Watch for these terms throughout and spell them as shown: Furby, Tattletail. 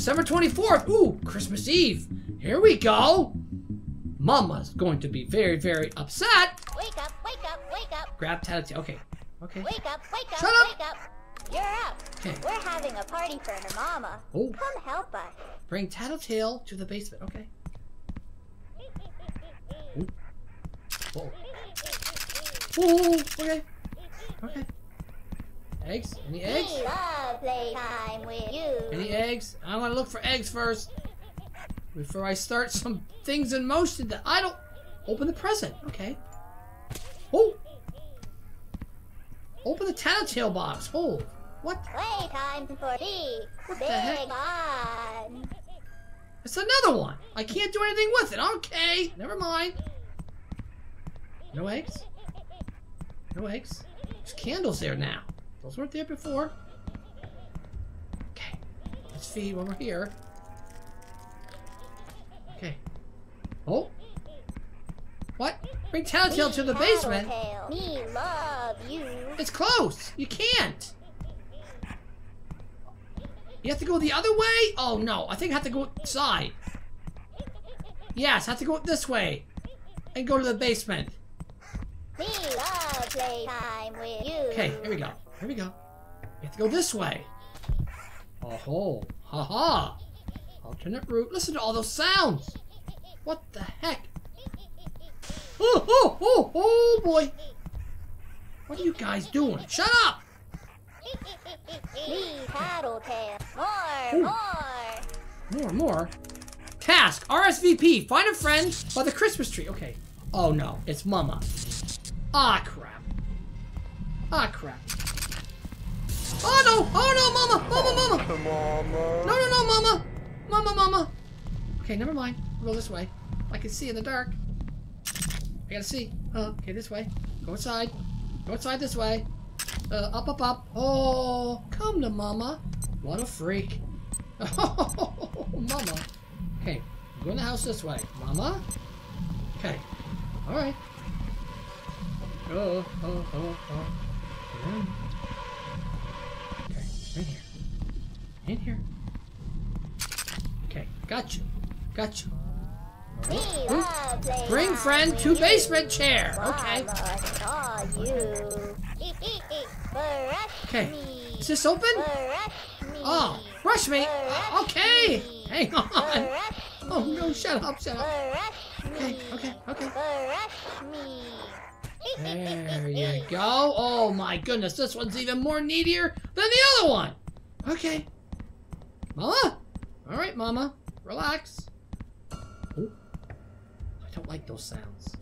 December 24th. Ooh, Christmas Eve. Here we go. Mama's going to be very, very upset. Wake up, wake up, wake up. Grab Tattletail. Okay, okay. Wake up, wake up, shut up. Wake up. You're out. Okay. We're having a party for her mama. Oh. Come help us. Bring Tattletail to the basement. Okay. Ooh. Whoa. Ooh, okay. Okay. Eggs? Any eggs? We love playtime with you. Any eggs? I'm gonna look for eggs first. Before I start some things in motion that I don't... Open the present. Okay. Oh! Open the Tattletail box. Oh! What? Playtime for me. What the heck? On. It's another one. I can't do anything with it. Okay. Never mind. No eggs? No eggs? There's candles there now. Those weren't there before. Okay. Let's feed when we're here. Okay. Oh? What? Bring Tattletail to the basement? We love you. It's closed. You can't. You have to go the other way? Oh no, I think I have to go outside. Yes, I have to go this way. And go to the basement. We love playtime with you. Okay, here we go. Here we go. We have to go this way. Oh, ha ha. Alternate route. Listen to all those sounds. What the heck? Oh, oh, oh, oh boy. What are you guys doing? Shut up. Me, Tattletail. More. Task, RSVP, find a friend by the Christmas tree. Okay. Oh no, it's Mama. Ah, crap. Ah, crap. Oh no! Oh no, Mama! Mama! Mama! No, no, no, Mama! Mama, Mama! Okay, never mind. We'll go this way. I can see in the dark. I gotta see. Okay, this way. Go inside. Go inside this way. Up, up, up. Oh, come to Mama. What a freak. Oh, Mama. Okay, go in the house this way. Mama? Okay. Alright. Oh, oh, oh, oh. Yeah. Okay, in here. In here. Okay, got you. Got you. Right. Bring friend to basement chair. Okay. Okay. Is this open? Oh, rush me. Okay. Hang on. Oh no, shut up, shut up. Okay, okay, okay. There you go. Oh my goodness, this one's even more needier than the other one. Okay. Mama? Alright, Mama. Relax. Oh, I don't like those sounds.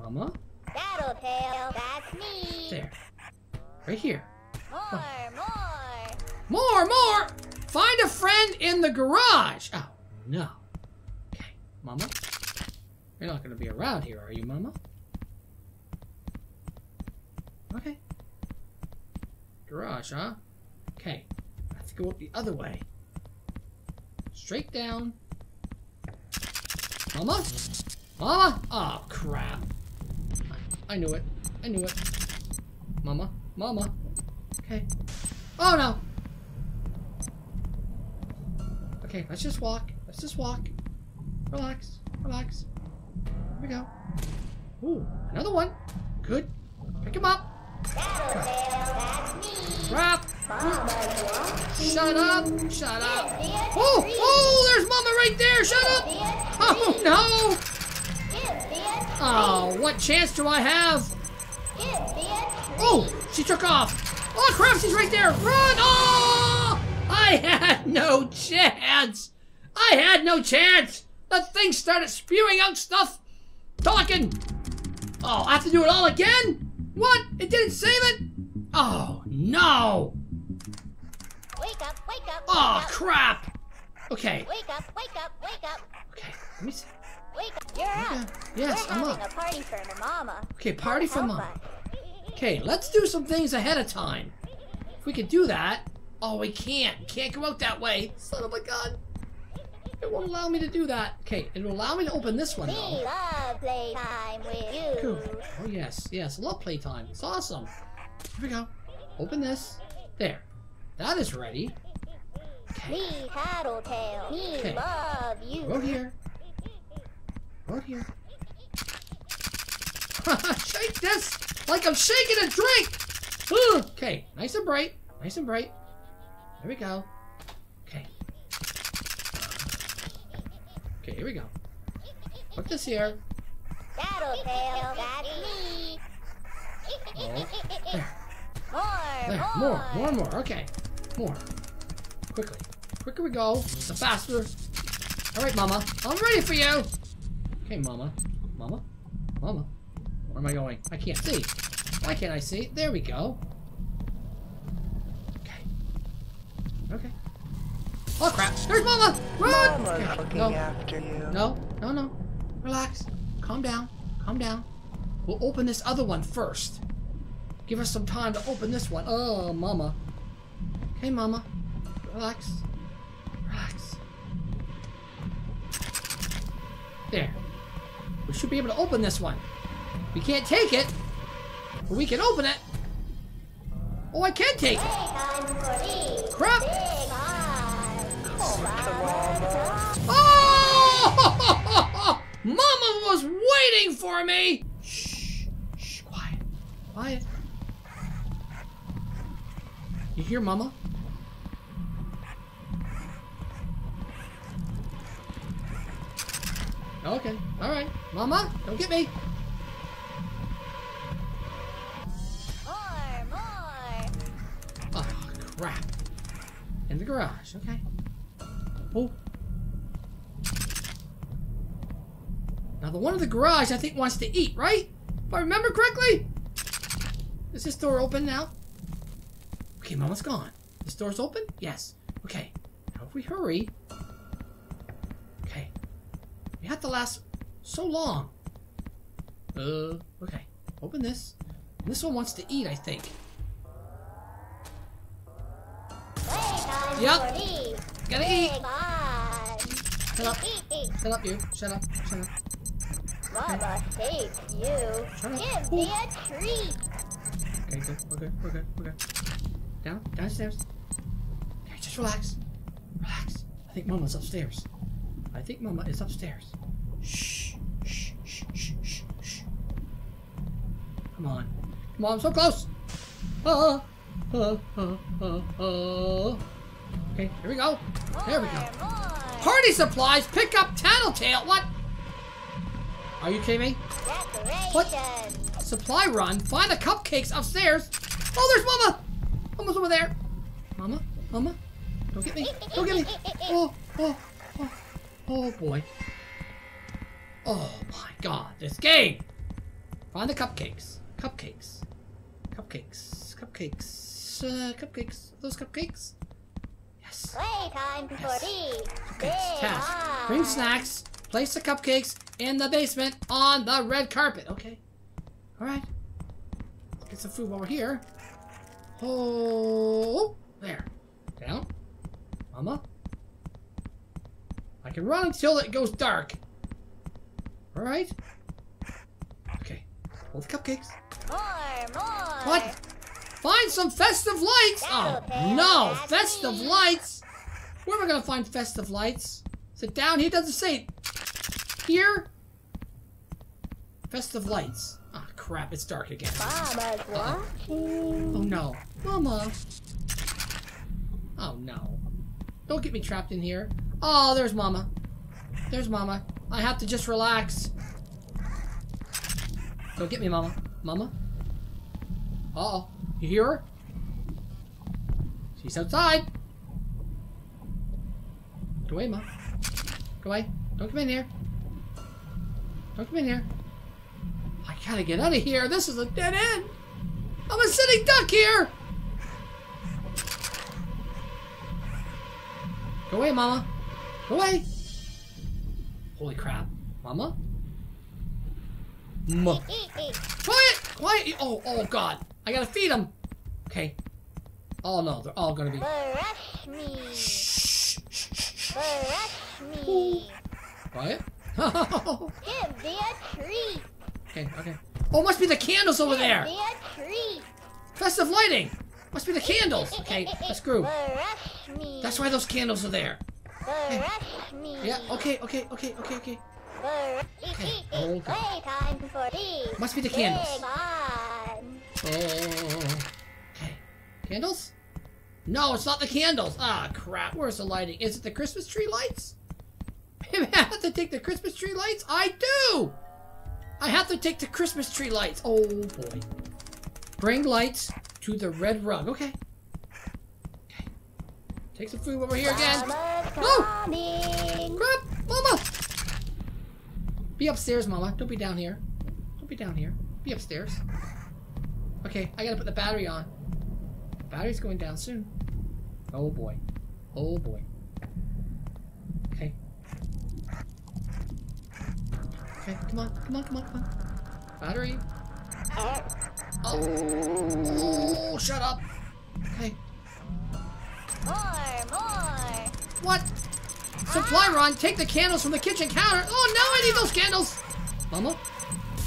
Mama? Tattletail, that's me. There. Right here. More, oh. More. More, more! Find a friend in the garage. Oh, no. Okay, Mama. You're not going to be around here, are you, Mama? Okay. Garage, huh? Okay. I have to go up the other way. Straight down. Mama? Mama? Oh, crap. I knew it. I knew it. Mama? Mama? Okay. Oh, no! Okay, let's just walk. Let's just walk. Relax. Relax. Here we go. Ooh, another one. Good. Pick him up. Crap! Shut up! Shut up! Oh! Oh! There's Mama right there! Shut up! Oh no! Oh, what chance do I have? Oh! She took off! Oh crap! She's right there! Run! Oh! I had no chance! I had no chance! The thing started spewing out stuff! Talking! Oh, I have to do it all again? What? It didn't save it? Oh no! Wake up, wake up, wake oh, up. Crap! Okay. Wake up, wake up, wake up. Okay, let me see. Wake up. You're up. Yes, I'm up. A party for the mama. Okay, party for Mama. Okay, let's do some things ahead of time. If we can do that. Oh, we can't. Can't go out that way. Son of a gun. It won't allow me to do that. Okay, it'll allow me to open this one, though. We love playtime with you. Cool. Oh, yes, yes. Love playtime. It's awesome. Here we go. Open this. There. That is ready. Me, Tattletail. Me, okay. Love you. Go here. Go here. Shake this like I'm shaking a drink. Ooh. Okay, nice and bright. Nice and bright. There we go. Okay. Okay, here we go. Put this here. Tattletail, that's me. Oh, there. There. More. Okay, more. Quickly. Quicker we go, the faster. All right, Mama. I'm ready for you. Okay, Mama. Mama. Where am I going? I can't see. Why can't I see? There we go. Okay. Oh crap! There's Mama! Run! Mama's looking after you. No. Relax. Calm down. We'll open this other one first. Give us some time to open this one. Oh, Mama. Okay, Mama. Relax. There. We should be able to open this one. We can't take it, but we can open it. Oh, I can take it. Crap! Oh! Mama was waiting for me! Shh, quiet. You hear Mama? Okay, alright. Mama, don't get me. Oh, crap. In the garage, okay. Oh. Now the one in the garage I think wants to eat, right? If I remember correctly? Is this door open now? Okay, Mama's gone. This door's open? Yes. Okay. Now if we hurry. Okay. We have to last so long. Okay. Open this. And this one wants to eat, I think. Yep. Gotta eat! Shut up you. Shut up. Mama hates you. Give me a treat! Okay, good. We're good. Downstairs. Okay, just relax. I think Mama is upstairs. Shh. Come on, I'm so close! Okay, here we go. There we go. Party supplies, pick up Tattletail. What? Are you kidding me? What? Supply run, find the cupcakes upstairs. Oh, there's Mama. Mama's over there. Mama. Don't get me. Oh boy. Oh my God, this game. Find the cupcakes. Those cupcakes. Playtime for these. Task. Bring snacks, place the cupcakes in the basement on the red carpet. Okay. Alright. Let's get some food while we're here. Oh, there. Down. Mama. I can run until it goes dark. Alright. Okay. Hold the cupcakes. More. What? Find some festive lights! Oh, no! Festive lights! Where am I gonna find festive lights? Is it down here? It doesn't say it. Here? Festive lights. Ah, oh, crap. It's dark again. Oh, no. Mama. Oh, no. Don't get me trapped in here. Oh, there's Mama. I have to just relax. Don't get me, Mama. Uh-oh. You hear her? She's outside. Go away, Mom. Go away. Don't come in here. I gotta get out of here. This is a dead end. I'm a sitting duck here. Go away, Mama. Go away. Holy crap. Mama? Quiet. Oh, God. I gotta feed them. Okay. Oh no, they're all gonna be. Brush me. Quiet. Give me a treat. Okay. Oh, must be the candles over there. Give me a treat. Festive lighting. Must be the candles. Okay, let's screw. Brush me. That's why those candles are there. Hey. Me. Yeah, okay. Okay. Oh, God. Time for these. Must be the candles. Oh. Okay. Candles? No, it's not the candles. Ah, crap. Where's the lighting? Is it the Christmas tree lights? Maybe I have to take the Christmas tree lights? I do! I have to take the Christmas tree lights. Oh, boy. Bring lights to the red rug. Okay. Okay. Take some food over here again. Oh! Crap! Mama! Be upstairs, Mama. Don't be down here. Don't be down here. Be upstairs. Okay, I gotta put the battery on. The battery's going down soon. Oh, boy. Oh, boy. Okay. Okay, come on. Battery. Oh, shut up. Okay. More. What? Supply run, take the candles from the kitchen counter. Oh, no, I need those candles. Mama?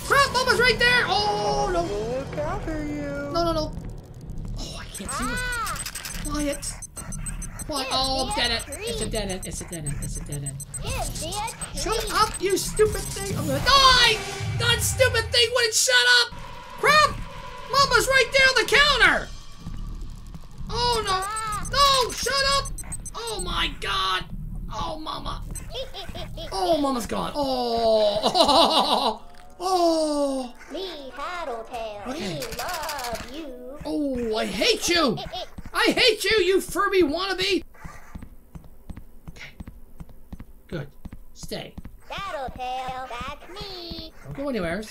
Crap, Mama's right there. Oh, no. Look after you. No. Oh, I can't see what's... Quiet. What? Oh, dead end. It's a dead end. Shut up, you stupid thing. I'm gonna die. That stupid thing wouldn't shut up. Crap. Mama's right there on the counter. Oh, no. No, shut up. Oh, my God. Oh, Mama. Oh, Mama's gone. Oh. Me, Tattletail. Okay. We love you. Oh, I hate you. I hate you, you Furby wannabe. Okay. Good. Stay. Tattletail, that's me. Don't go anywhere.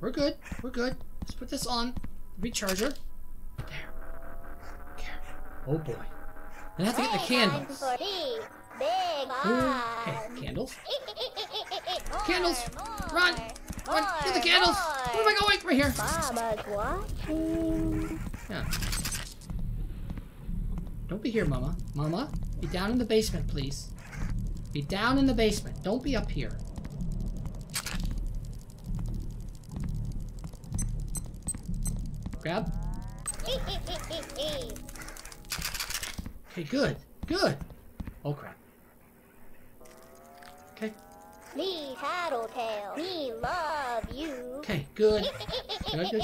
We're good. Let's put this on. Recharger. There. Here. Oh, boy. And I have to get the candles. Okay, candles. Candles! Run! Run! Get the candles! Where am I going? Right here. Mama's watching. Yeah. Don't be here, Mama. Mama, be down in the basement, please. Be down in the basement. Don't be up here. Grab. Okay, good. Oh, crap. Okay. Me, Tattletail. We love you. Okay, good. Good. Okay,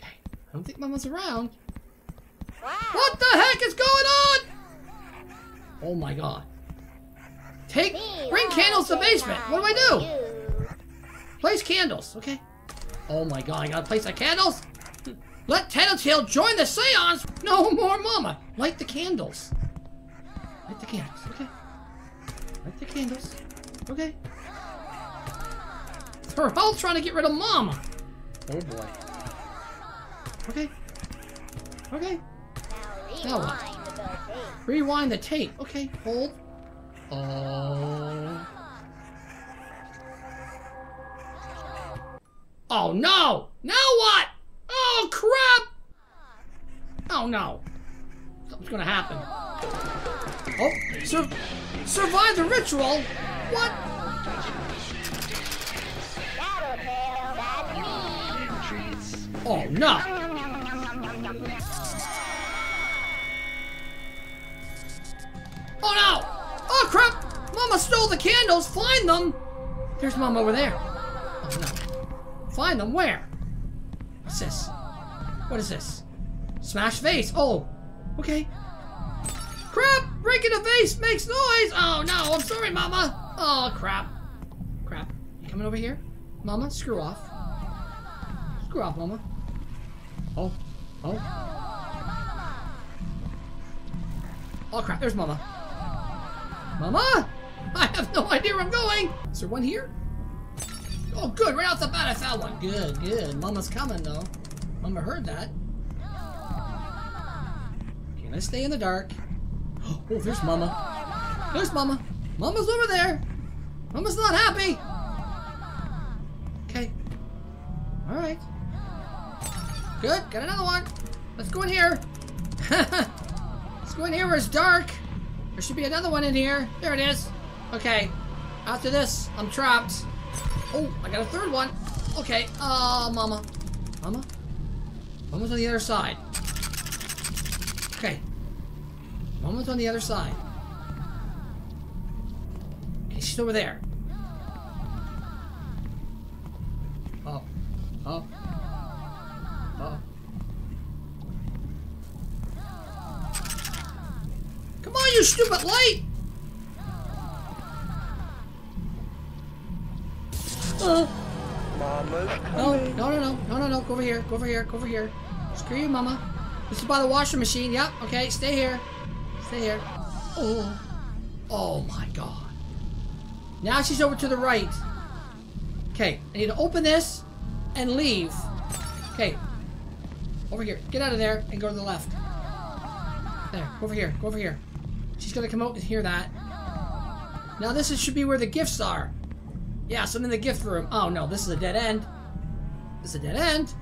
I don't think Mama's around. Wow. What the heck is going on? Oh my God. Bring candles to the basement. What do I do? Place candles. Okay. Oh my God, I gotta place the candles? Let Tattletail join the seance! No more Mama! Light the candles. Okay. Okay. They're all trying to get rid of Mama! Oh boy. Okay. Now what? Rewind the tape. Okay, hold. Oh no! Now what? Oh crap! Oh no! Something's gonna happen. Oh, survive the ritual? What? Oh no! Oh no! Oh crap! Mama stole the candles. Find them. There's Mama over there. Oh no! Find them where? What's this? What is this? Smash vase. Oh, okay. Crap! Breaking a vase makes noise. Oh no! I'm sorry, Mama. Oh crap! You coming over here, Mama? Screw off. Mama. Oh. Oh crap! There's Mama. Mama! I have no idea where I'm going. Is there one here? Oh good! Right off the bat, I found one. Good. Mama's coming though. Mama heard that. Okay, let's stay in the dark. Oh, there's Mama. Mama's over there. Mama's not happy. Okay. All right. Good. Got another one. Let's go in here. Let's go in here where it's dark. There should be another one in here. There it is. Okay. After this, I'm trapped. Oh, I got a third one. Okay. Mama. Mama's on the other side. One was on the other side. Okay, she's over there. Oh. Oh. Oh. Come on, you stupid light! No, go over here, go over here, go over here. Screw you, mama. This is by the washing machine, yep, okay, stay here. Stay here. Oh. Oh my god. Now she's over to the right. Okay, I need to open this and leave. Okay. Over here, get out of there and go to the left. There, go over here, go over here. She's gonna come out and hear that. Now this is, should be where the gifts are. Yeah, so I'm in the gift room. Oh no, this is a dead end. This is a dead end.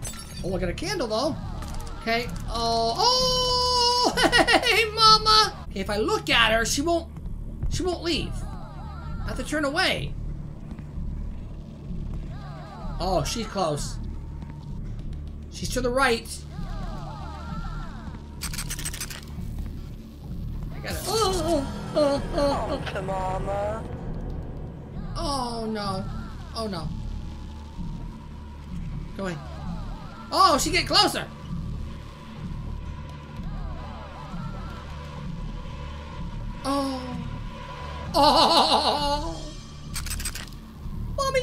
Oh, look at a candle though. Okay. Oh, hey, mama. Okay, if I look at her, she won't leave. I have to turn away. Oh, she's close. She's to the right. I got it. Oh, mama. Oh no. Oh no. Go away. Oh, she get closer. Oh. Oh. Mommy.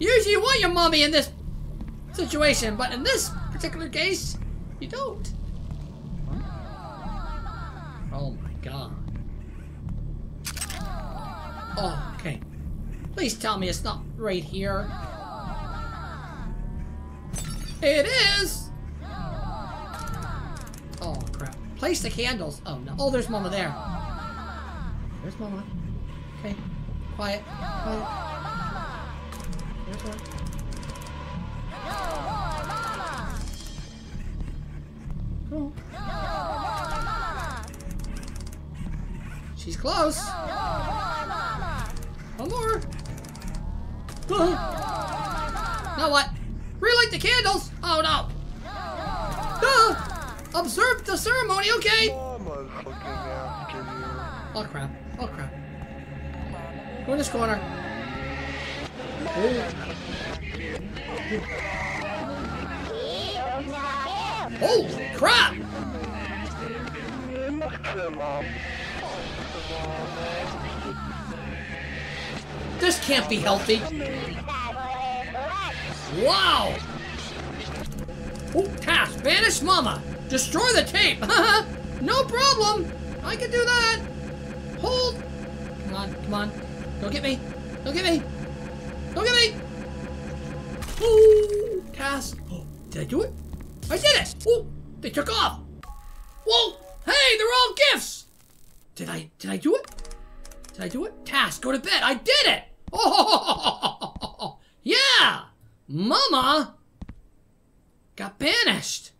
Usually you want your mommy in this situation, but in this particular case, you don't. Oh my god. Oh, okay. Please tell me it's not right here. It is! Oh, crap. Place the candles. Oh, no. Oh, there's mama there. There's mama. Okay. Quiet. Quiet. There's her. Cool. She's close. One more. Now what? Relight the candles! Oh no! Observe the ceremony, okay? Mama's looking after you. Oh crap. Oh crap. Go in this corner. Holy crap! This can't be healthy. Wow! Ooh, task. Banish mama. Destroy the tape. No problem. I can do that. Hold. Come on. Come on. Don't get me. Don't get me. Don't get me. Ooh, task. Oh, did I do it? I did it. Ooh, they took off. Whoa. Hey, they're all gifts. Did I do it? Did I do it? Task. Go to bed. I did it. Oh, yeah. Mama got banished.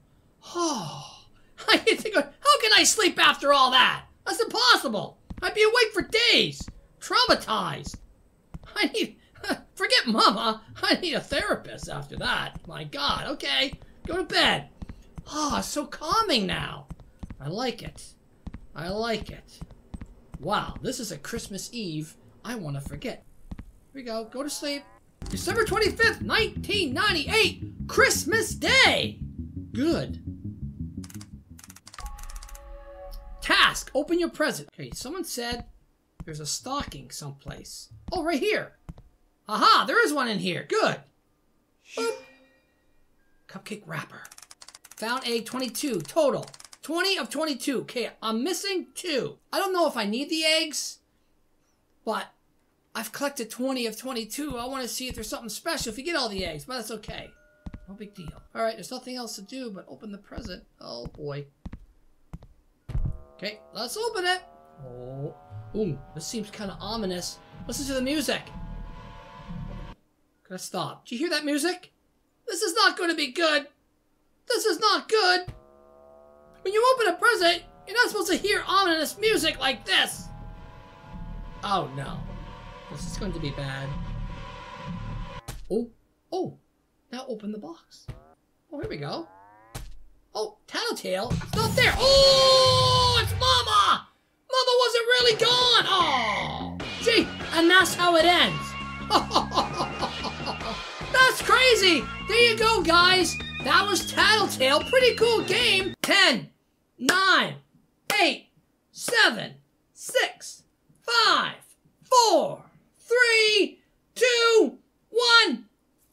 Oh, I think, how can I sleep after all that? That's impossible. I'd be awake for days, traumatized. I need, forget mama, I need a therapist after that. My God, okay, go to bed. Oh, it's so calming now. I like it. I like it. Wow, this is a Christmas Eve I want to forget. Here we go, go to sleep. December 25th, 1998, Christmas Day! Good. Task, open your present. Okay, someone said there's a stocking someplace. Oh, right here. Aha, there is one in here. Good. Boop. Cupcake wrapper. Found egg 22, total. 20 of 22. Okay, I'm missing 2. I don't know if I need the eggs, but I've collected 20 of 22. I want to see if there's something special if you get all the eggs, but that's okay. No big deal. All right, there's nothing else to do but open the present. Oh, boy. Okay, let's open it. Oh, ooh, this seems kind of ominous. Listen to the music. Gotta stop. Did you hear that music? This is not going to be good. This is not good. When you open a present, you're not supposed to hear ominous music like this. Oh, no. This is going to be bad. Oh, oh. Now open the box. Oh, here we go. Oh, Tattletail? It's not there. Oh, it's Mama! Mama wasn't really gone. Oh, see, and that's how it ends. That's crazy. There you go, guys. That was Tattletail. Pretty cool game. 10, 9, 8, 7, 6, 5, 4, 3, 2, 1.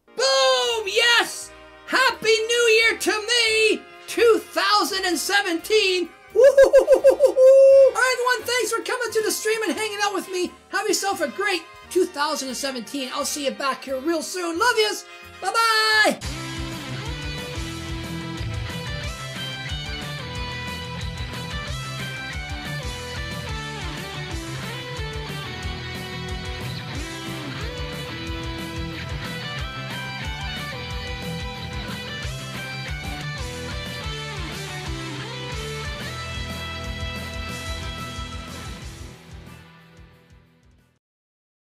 Boom! Yes! Happy New Year to me! 2017! Woo-hoo-hoo-hoo-hoo-hoo-hoo. All right, everyone, thanks for coming to the stream and hanging out with me. Have yourself a great 2017. I'll see you back here real soon. Love yous. Bye-bye.